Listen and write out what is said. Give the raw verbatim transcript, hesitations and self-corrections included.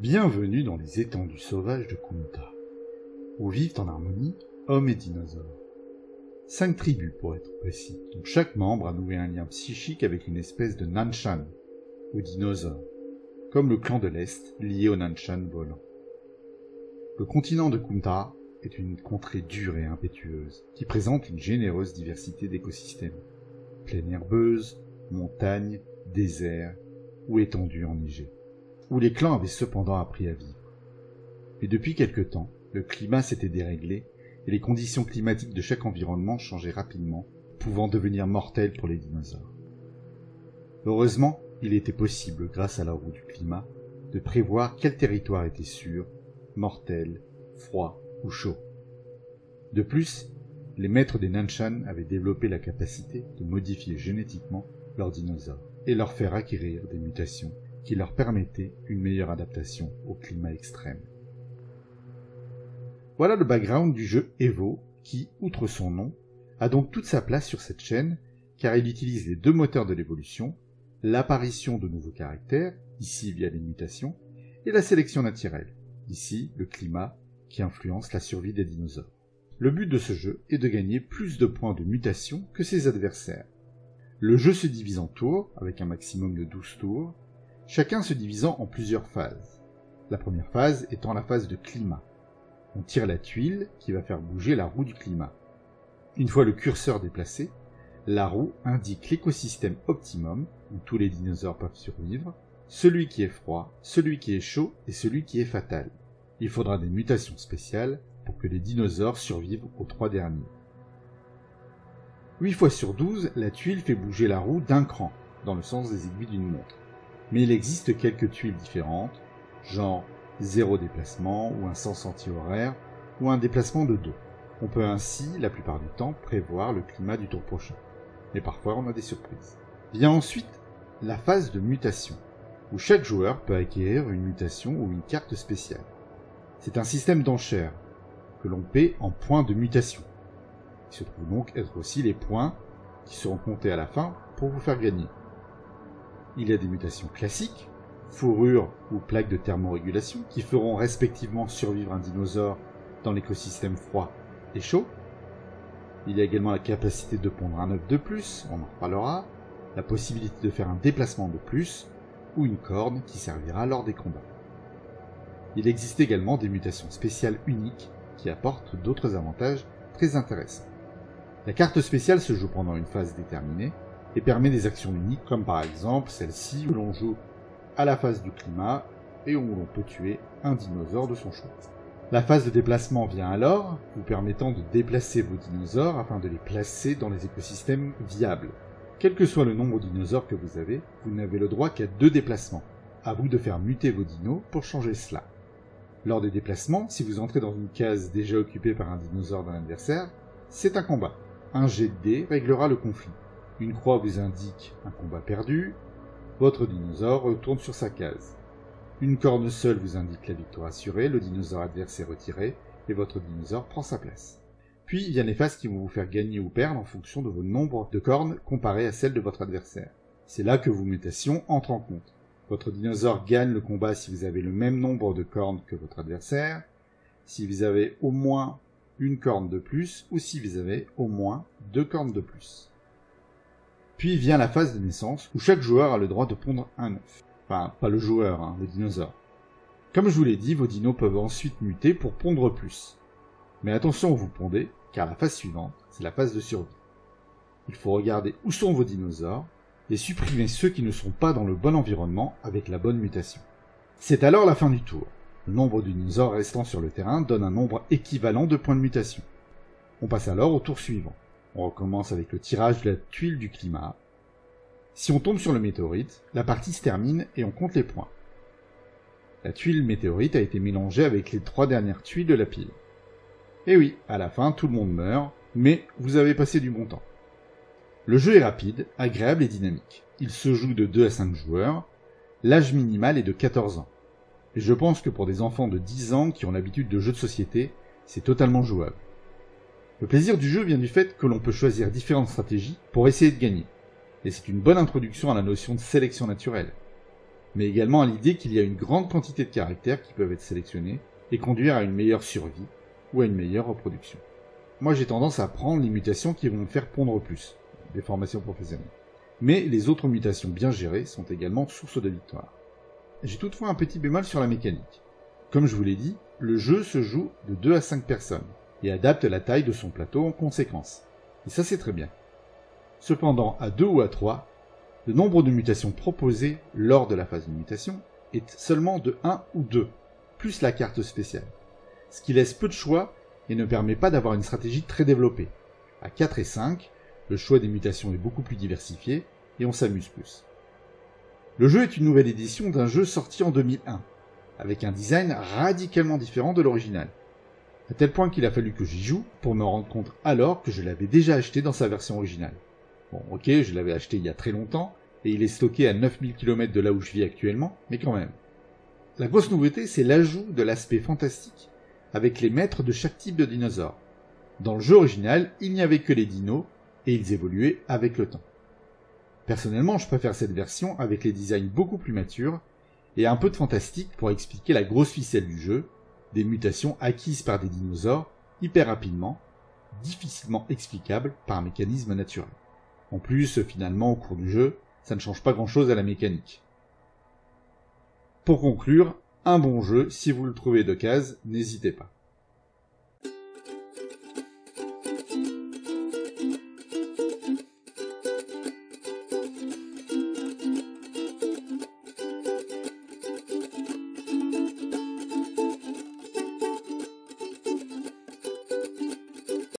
Bienvenue dans les étendues sauvages de Kumta, où vivent en harmonie hommes et dinosaures. Cinq tribus pour être précis, dont chaque membre a noué un lien psychique avec une espèce de Nanshan, ou dinosaure, comme le clan de l'Est lié au Nanshan volant. Le continent de Kumta est une contrée dure et impétueuse, qui présente une généreuse diversité d'écosystèmes, plaines herbeuses, montagnes, déserts ou étendues enneigées, où les clans avaient cependant appris à vivre. Mais depuis quelque temps, le climat s'était déréglé et les conditions climatiques de chaque environnement changeaient rapidement, pouvant devenir mortelles pour les dinosaures. Heureusement, il était possible, grâce à la roue du climat, de prévoir quel territoire était sûr, mortel, froid ou chaud. De plus, les maîtres des Nanshan avaient développé la capacité de modifier génétiquement leurs dinosaures et leur faire acquérir des mutations qui leur permettait une meilleure adaptation au climat extrême. Voilà le background du jeu Evo, qui, outre son nom, a donc toute sa place sur cette chaîne, car il utilise les deux moteurs de l'évolution, l'apparition de nouveaux caractères, ici via les mutations, et la sélection naturelle, ici le climat, qui influence la survie des dinosaures. Le but de ce jeu est de gagner plus de points de mutation que ses adversaires. Le jeu se divise en tours, avec un maximum de douze tours, chacun se divisant en plusieurs phases. La première phase étant la phase de climat. On tire la tuile qui va faire bouger la roue du climat. Une fois le curseur déplacé, la roue indique l'écosystème optimum où tous les dinosaures peuvent survivre, celui qui est froid, celui qui est chaud et celui qui est fatal. Il faudra des mutations spéciales pour que les dinosaures survivent aux trois derniers. huit fois sur douze, la tuile fait bouger la roue d'un cran, dans le sens des aiguilles d'une montre. Mais il existe quelques tuiles différentes, genre zéro déplacement ou un sens anti-horaire ou un déplacement de deux. On peut ainsi, la plupart du temps, prévoir le climat du tour prochain. Mais parfois on a des surprises. Vient ensuite la phase de mutation, où chaque joueur peut acquérir une mutation ou une carte spéciale. C'est un système d'enchères, que l'on paie en points de mutation. Il se trouve donc être aussi les points qui seront comptés à la fin pour vous faire gagner. Il y a des mutations classiques, fourrures ou plaques de thermorégulation, qui feront respectivement survivre un dinosaure dans l'écosystème froid et chaud. Il y a également la capacité de pondre un œuf de plus, on en reparlera, la possibilité de faire un déplacement de plus, ou une corne qui servira lors des combats. Il existe également des mutations spéciales uniques, qui apportent d'autres avantages très intéressants. La carte spéciale se joue pendant une phase déterminée, et permet des actions uniques comme par exemple celle-ci où l'on joue à la phase du climat et où l'on peut tuer un dinosaure de son choix. La phase de déplacement vient alors, vous permettant de déplacer vos dinosaures afin de les placer dans les écosystèmes viables. Quel que soit le nombre de dinosaures que vous avez, vous n'avez le droit qu'à deux déplacements. À vous de faire muter vos dinos pour changer cela. Lors des déplacements, si vous entrez dans une case déjà occupée par un dinosaure d'un adversaire, c'est un combat. Un jet de dés réglera le conflit. Une croix vous indique un combat perdu, votre dinosaure retourne sur sa case. Une corne seule vous indique la victoire assurée, le dinosaure adverse est retiré, et votre dinosaure prend sa place. Puis il y a les phases qui vont vous faire gagner ou perdre en fonction de vos nombres de cornes comparées à celles de votre adversaire. C'est là que vos mutations entrent en compte. Votre dinosaure gagne le combat si vous avez le même nombre de cornes que votre adversaire, si vous avez au moins une corne de plus, ou si vous avez au moins deux cornes de plus. Puis vient la phase de naissance, où chaque joueur a le droit de pondre un œuf. Enfin, pas le joueur, hein, le dinosaure. Comme je vous l'ai dit, vos dinos peuvent ensuite muter pour pondre plus. Mais attention où vous pondez, car la phase suivante, c'est la phase de survie. Il faut regarder où sont vos dinosaures, et supprimer ceux qui ne sont pas dans le bon environnement avec la bonne mutation. C'est alors la fin du tour. Le nombre de dinosaures restant sur le terrain donne un nombre équivalent de points de mutation. On passe alors au tour suivant. On recommence avec le tirage de la tuile du climat. Si on tombe sur le météorite, la partie se termine et on compte les points. La tuile météorite a été mélangée avec les trois dernières tuiles de la pile. Et oui, à la fin, tout le monde meurt, mais vous avez passé du bon temps. Le jeu est rapide, agréable et dynamique. Il se joue de deux à cinq joueurs. L'âge minimal est de quatorze ans. Et je pense que pour des enfants de dix ans qui ont l'habitude de jeux de société, c'est totalement jouable. Le plaisir du jeu vient du fait que l'on peut choisir différentes stratégies pour essayer de gagner, et c'est une bonne introduction à la notion de sélection naturelle. mais également à l'idée qu'il y a une grande quantité de caractères qui peuvent être sélectionnés et conduire à une meilleure survie ou à une meilleure reproduction. Moi j'ai tendance à prendre les mutations qui vont me faire pondre plus, des formations professionnelles. Mais les autres mutations bien gérées sont également source de victoire. J'ai toutefois un petit bémol sur la mécanique. Comme je vous l'ai dit, le jeu se joue de deux à cinq personnes et adapte la taille de son plateau en conséquence. Et ça c'est très bien. Cependant, à deux ou à trois, le nombre de mutations proposées lors de la phase de mutation est seulement de un ou deux, plus la carte spéciale, ce qui laisse peu de choix et ne permet pas d'avoir une stratégie très développée. À quatre et cinq, le choix des mutations est beaucoup plus diversifié et on s'amuse plus. Le jeu est une nouvelle édition d'un jeu sorti en deux mille un, avec un design radicalement différent de l'original, à tel point qu'il a fallu que j'y joue pour me rendre compte alors que je l'avais déjà acheté dans sa version originale. Bon, ok, je l'avais acheté il y a très longtemps, et il est stocké à neuf mille kilomètres de là où je vis actuellement, mais quand même. La grosse nouveauté, c'est l'ajout de l'aspect fantastique, avec les maîtres de chaque type de dinosaure. Dans le jeu original, il n'y avait que les dinos, et ils évoluaient avec le temps. Personnellement, je préfère cette version avec les designs beaucoup plus matures, et un peu de fantastique pour expliquer la grosse ficelle du jeu, des mutations acquises par des dinosaures, hyper rapidement, difficilement explicables par un mécanisme naturel. En plus, finalement, au cours du jeu, ça ne change pas grand-chose à la mécanique. Pour conclure, un bon jeu, si vous le trouvez d'occasion, n'hésitez pas.